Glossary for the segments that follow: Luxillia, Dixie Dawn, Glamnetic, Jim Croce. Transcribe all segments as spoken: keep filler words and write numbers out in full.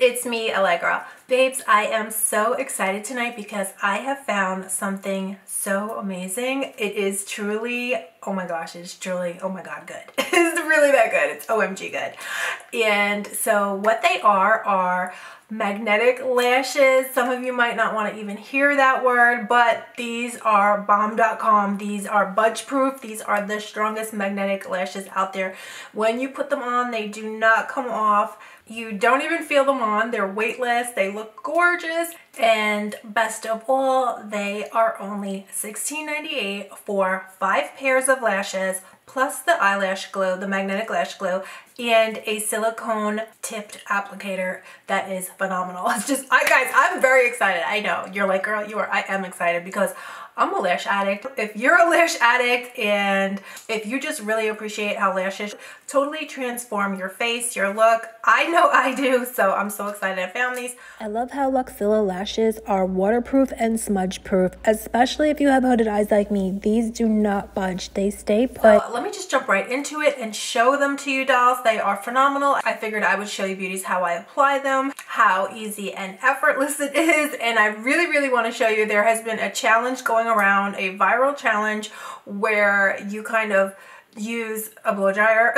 it's me, Allegra. Babes, I am so excited tonight because I have found something so amazing. It is truly, oh my gosh, it's truly, oh my god, good. It's really that good. It's O M G good. And so what they are are magnetic lashes. Some of you might not want to even hear that word, but these are bomb dot com. These are budge proof. These are the strongest magnetic lashes out there. When you put them on, they do not come off. You don't even feel them on. They're weightless. They look gorgeous. And best of all, they are only sixteen ninety-eight for five pairs of lashes, plus the eyelash glue, the magnetic lash glue, and a silicone tipped applicator that is phenomenal. It's just, I guys, I'm very excited. I know, you're like, girl, you are. I am excited because I'm a lash addict. If you're a lash addict and if you just really appreciate how lashes totally transform your face, your look, I know I do, so I'm so excited I found these. I love how Luxillia lashes are waterproof and smudge proof, especially if you have hooded eyes like me. These do not budge, they stay put. So let me just jump right into it and show them to you dolls. They are phenomenal. I figured I would show you beauties how I apply them, how easy and effortless it is, and I really, really want to show you. There has been a challenge going around, a viral challenge where you kind of use a blow dryer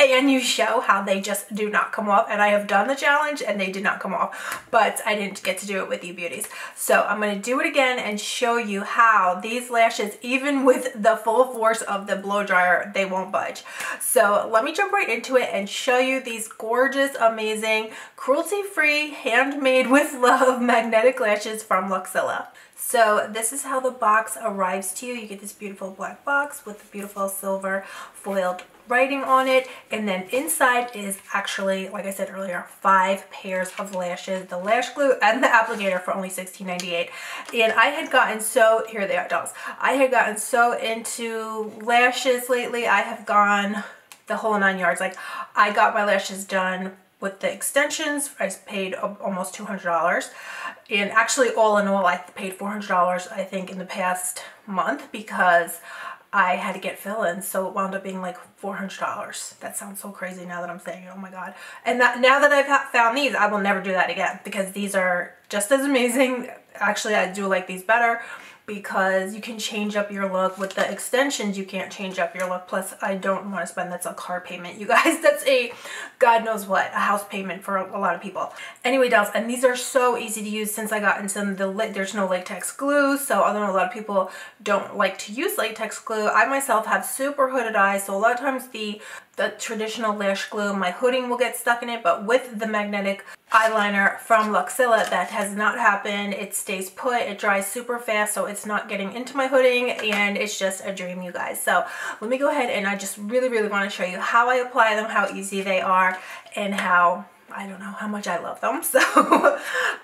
and you show how they just do not come off, and I have done the challenge and they did not come off, but I didn't get to do it with you beauties. So I'm going to do it again and show you how these lashes, even with the full force of the blow dryer, they won't budge. So let me jump right into it and show you these gorgeous, amazing, cruelty-free, handmade with love magnetic lashes from Luxillia. So this is how the box arrives to you. You get this beautiful black box with the beautiful silver foiled writing on it, and then inside is actually, like I said earlier, five pairs of lashes, the lash glue and the applicator for only sixteen ninety-eight. And I had gotten so, here they are dolls, I had gotten so into lashes lately. I have gone the whole nine yards. Like, I got my lashes done with the extensions. I paid almost two hundred dollars, and actually all in all I paid four hundred dollars I think in the past month because I had to get fill-ins, so it wound up being like four hundred dollars. That sounds so crazy now that I'm saying it, oh my god. And that, now that I've found these, I will never do that again because these are just as amazing. Actually, I do like these better because you can change up your look. With the extensions, you can't change up your look. Plus, I don't want to spend, that's a car payment, you guys. That's a God knows what, a house payment for a, a lot of people. Anyway, dolls, and these are so easy to use since I got into them. The lit, there's no latex glue, so although a lot of people don't like to use latex glue, I myself have super hooded eyes, so a lot of times the the traditional lash glue, my hooding will get stuck in it, but with the magnetic eyeliner from Luxillia, that has not happened. It stays put, it dries super fast, so it's not getting into my hooding, and it's just a dream, you guys. So let me go ahead, and I just really, really want to show you how I apply them, how easy they are, and how, I don't know, how much I love them. So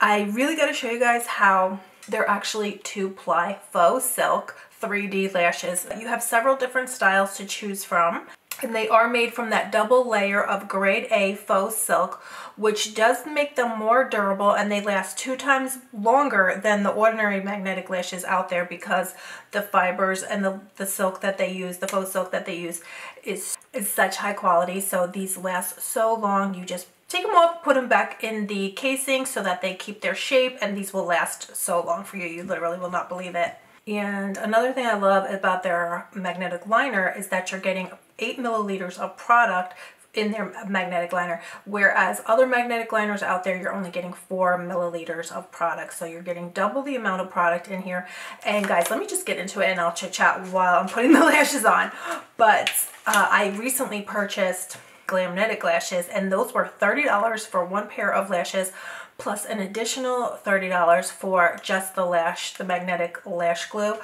I really got to show you guys how they're actually two-ply faux silk three D lashes. You have several different styles to choose from, and they are made from that double layer of grade A faux silk, which does make them more durable, and they last two times longer than the ordinary magnetic lashes out there because the fibers and the, the silk that they use, the faux silk that they use, is, is such high quality. So these last so long, you just take them off, put them back in the casing so that they keep their shape, and these will last so long for you. You literally will not believe it. And another thing I love about their magnetic liner is that you're getting eight milliliters of product in their magnetic liner, whereas other magnetic liners out there, you're only getting four milliliters of product. So you're getting double the amount of product in here. And guys, let me just get into it and I'll chit chat while I'm putting the lashes on. But uh, I recently purchased Glamnetic lashes, and those were thirty dollars for one pair of lashes, plus an additional thirty dollars for just the lash, the magnetic lash glue.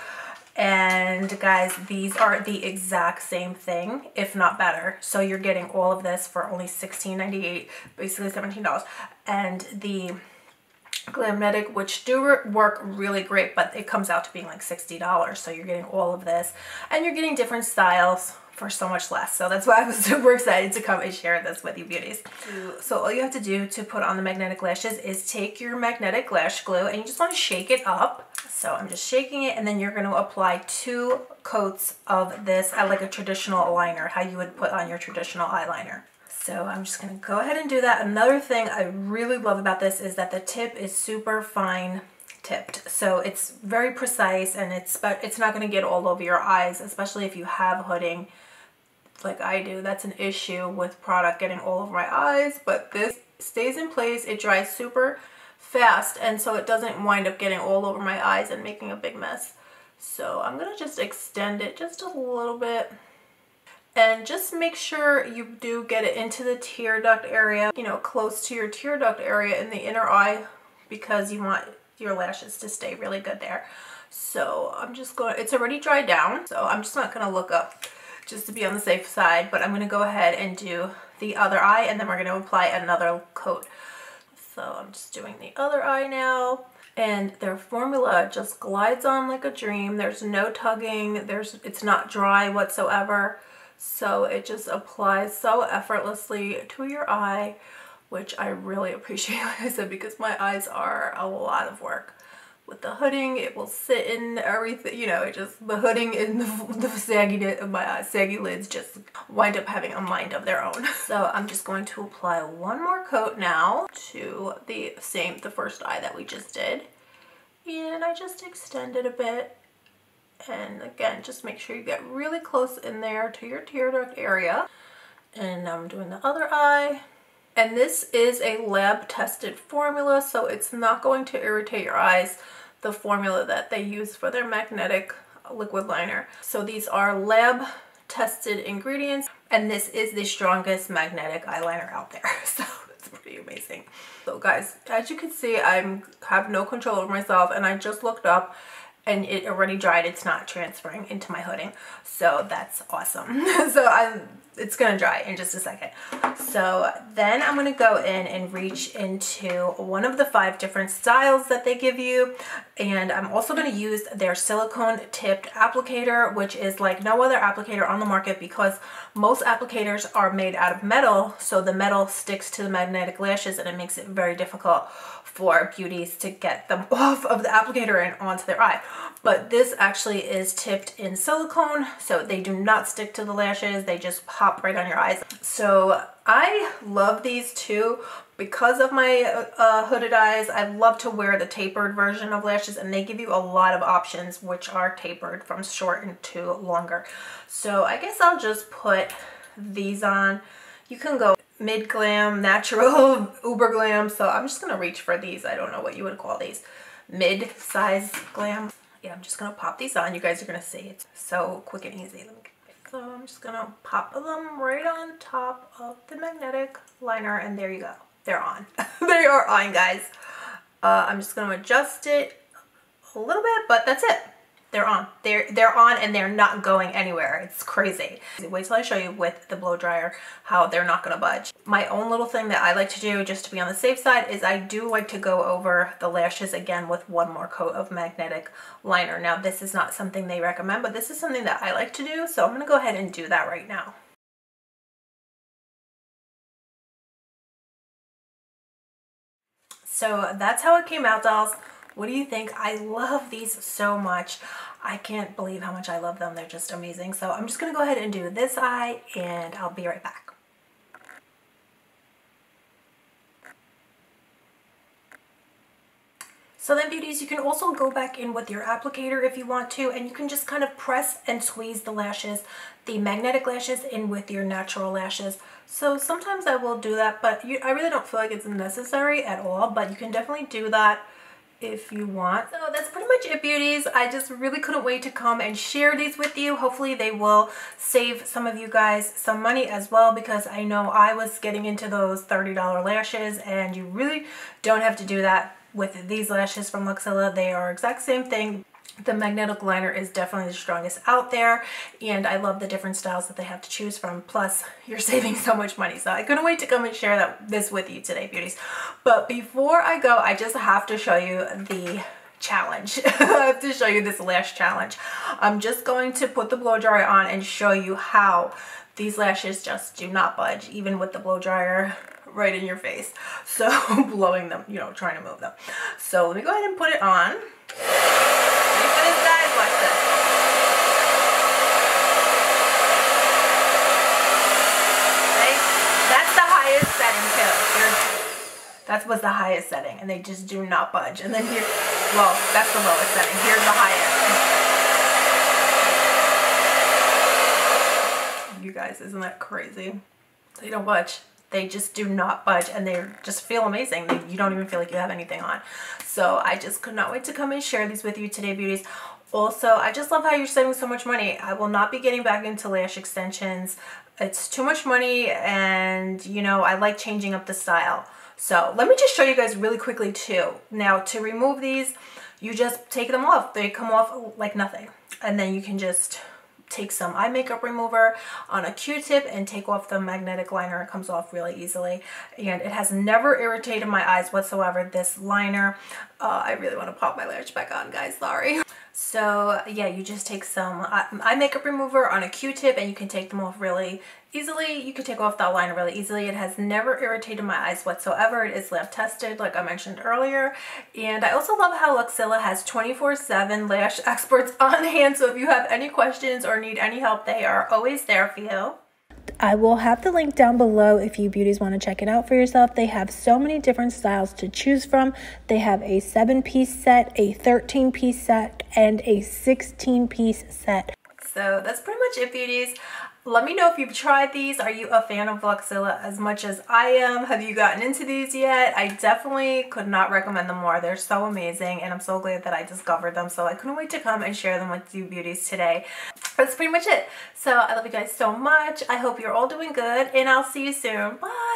And guys, these are the exact same thing, if not better. So you're getting all of this for only sixteen ninety-eight, basically seventeen dollars. And the Glamnetic, which do work really great, but it comes out to being like sixty dollars. So you're getting all of this, and you're getting different styles for so much less. So that's why I was super excited to come and share this with you beauties. So all you have to do to put on the magnetic lashes is take your magnetic lash glue, and you just want to shake it up. So I'm just shaking it, and then you're going to apply two coats of this, like a traditional liner, how you would put on your traditional eyeliner. So I'm just going to go ahead and do that. Another thing I really love about this is that the tip is super fine tipped. So it's very precise, and it's but it's not going to get all over your eyes, especially if you have hooding like I do. That's an issue with product getting all over my eyes, but this stays in place. It dries super fast, and so it doesn't wind up getting all over my eyes and making a big mess. So I'm going to just extend it just a little bit. And just make sure you do get it into the tear duct area, you know, close to your tear duct area in the inner eye, because you want your lashes to stay really good there. So I'm just going, it's already dried down, so I'm just not going to look up just to be on the safe side, but I'm going to go ahead and do the other eye, and then we're going to apply another coat. So I'm just doing the other eye now. And their formula just glides on like a dream. There's no tugging, there's, it's not dry whatsoever. So it just applies so effortlessly to your eye, which I really appreciate, like I said, because my eyes are a lot of work. With the hooding, it will sit in everything, you know, it just, the hooding and the, the saggy lid of my eyes, saggy lids just wind up having a mind of their own. So I'm just going to apply one more coat now to the same, the first eye that we just did. And I just extend it a bit. And again, just make sure you get really close in there to your tear duct area. And now I'm doing the other eye. And this is a lab tested formula, so it's not going to irritate your eyes, the formula that they use for their magnetic liquid liner. So these are lab tested ingredients, and this is the strongest magnetic eyeliner out there. So it's pretty amazing. So guys, as you can see, I have no control over myself, and I just looked up and it already dried. It's not transferring into my hooding, so that's awesome. So I'm, it's gonna dry in just a second. So then I'm gonna go in and reach into one of the five different styles that they give you, and I'm also gonna use their silicone tipped applicator, which is like no other applicator on the market, because most applicators are made out of metal, so the metal sticks to the magnetic lashes and it makes it very difficult for beauties to get them off of the applicator and onto their eye. But this actually is tipped in silicone, so they do not stick to the lashes, they just pop right on your eyes. So I love these too because of my uh, hooded eyes. I love to wear the tapered version of lashes, and they give you a lot of options which are tapered from shortened to longer. So I guess I'll just put these on. You can go mid glam, natural, uber glam, so I'm just gonna reach for these. I don't know what you would call these, mid-size glam. Yeah, I'm just gonna pop these on. You guys are gonna see it's so quick and easy. Let me get So I'm just gonna pop them right on top of the magnetic liner, and there you go. They're on. They are on, guys. Uh, I'm just gonna adjust it a little bit, but that's it. They're on. They're they're on, and they're not going anywhere. It's crazy. Wait till I show you with the blow dryer how they're not gonna budge. My own little thing that I like to do just to be on the safe side is I do like to go over the lashes again with one more coat of magnetic liner. Now this is not something they recommend, but this is something that I like to do, so I'm gonna go ahead and do that right now. So that's how it came out, dolls. What do you think? I love these so much. I can't believe how much I love them. They're just amazing. So I'm just gonna go ahead and do this eye, and I'll be right back. So then, beauties, you can also go back in with your applicator if you want to, and you can just kind of press and squeeze the lashes, the magnetic lashes, in with your natural lashes. So sometimes I will do that, but you, I really don't feel like it's necessary at all, but you can definitely do that if you want. So that's pretty much it, beauties. I just really couldn't wait to come and share these with you. Hopefully they will save some of you guys some money as well, because I know I was getting into those thirty dollar lashes, and you really don't have to do that with these lashes from Luxillia. They are exact same thing. The magnetic liner is definitely the strongest out there, and I love the different styles that they have to choose from. Plus, you're saving so much money. So I couldn't wait to come and share that this with you today, beauties. But before I go, I just have to show you the challenge. I have to show you this lash challenge. I'm just going to put the blow dryer on and show you how these lashes just do not budge, even with the blow dryer right in your face. So blowing them, you know, trying to move them. So let me go ahead and put it on. Guys, watch this. Right? That's That was the highest setting, and they just do not budge. And then here, well, that's the lowest setting. Here's the highest. You guys, isn't that crazy? They don't budge. They just do not budge, and they just feel amazing. They, you don't even feel like you have anything on. So I just could not wait to come and share these with you today, beauties. Also, I just love how you're saving so much money. I will not be getting back into lash extensions. It's too much money, and, you know, I like changing up the style. So let me just show you guys really quickly too. Now, to remove these, you just take them off. They come off like nothing. And then you can just take some eye makeup remover on a Q-tip and take off the magnetic liner. It comes off really easily, and it has never irritated my eyes whatsoever, this liner. Uh, I really want to pop my lash back on, guys, sorry. So yeah, you just take some eye makeup remover on a Q-tip and you can take them off really easily. You can take off that liner really easily. It has never irritated my eyes whatsoever. It is lab tested, like I mentioned earlier. And I also love how Luxillia has twenty-four seven lash experts on hand. So if you have any questions or need any help, they are always there for you. I will have the link down below if you beauties want to check it out for yourself. They have so many different styles to choose from. They have a seven-piece set, a thirteen-piece set, and a sixteen-piece set. So that's pretty much it, beauties. Let me know if you've tried these. Are you a fan of Luxillia as much as I am? Have you gotten into these yet? I definitely could not recommend them more. They're so amazing, and I'm so glad that I discovered them. So I couldn't wait to come and share them with you beauties today. That's pretty much it. So I love you guys so much. I hope you're all doing good, and I'll see you soon. Bye!